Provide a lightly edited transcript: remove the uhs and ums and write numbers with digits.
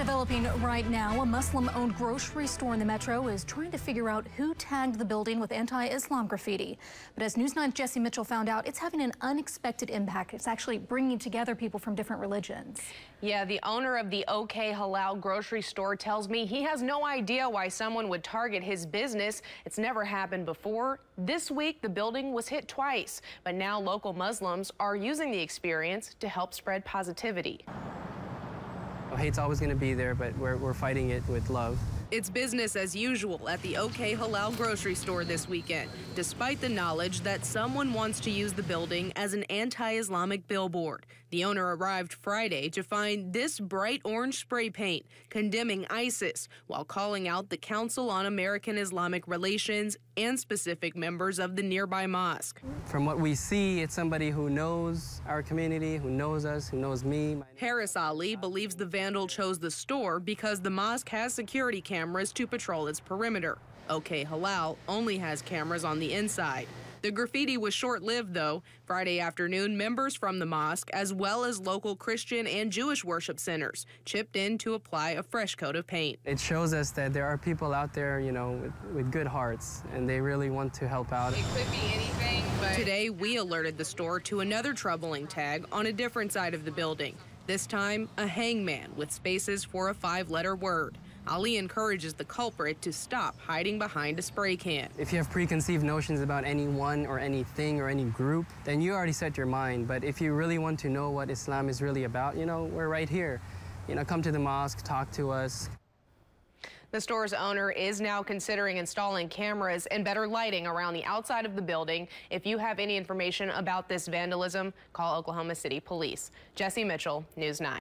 developing right now. A Muslim-owned grocery store in the metro is trying to figure out who tagged the building with anti-Islam graffiti. But as News 9's Jesse Mitchell found out, it's having an unexpected impact. It's actually bringing together people from different religions. Yeah, the owner of the OK Halal grocery store tells me he has no idea why someone would target his business. It's never happened before. This week, the building was hit twice, but now local Muslims are using the experience to help spread positivity. Hate's always going to be there, but we're fighting it with love. It's business as usual at the OK Halal grocery store this weekend, despite the knowledge that someone wants to use the building as an anti-Islamic billboard. The owner arrived Friday to find this bright orange spray paint condemning ISIS while calling out the Council on American-Islamic Relations and specific members of the nearby mosque. From what we see, it's somebody who knows our community, who knows us, who knows me. Haris Ali believes the vandal chose the store because the mosque has security cameras to patrol its perimeter. OK Halal only has cameras on the inside. The graffiti was short-lived, though. Friday afternoon, members from the mosque, as well as local Christian and Jewish worship centers, chipped in to apply a fresh coat of paint. It shows us that there are people out there, you know, with good hearts, and they really want to help out. It could be anything, but... Today, we alerted the store to another troubling tag on a different side of the building. This time, a hangman with spaces for a five-letter word. Ali encourages the culprit to stop hiding behind a spray can. If you have preconceived notions about anyone or anything or any group, then you already set your mind. But if you really want to know what Islam is really about, you know, we're right here. You know, come to the mosque, talk to us. The store's owner is now considering installing cameras and better lighting around the outside of the building. If you have any information about this vandalism, call Oklahoma City Police. Jesse Mitchell, News 9.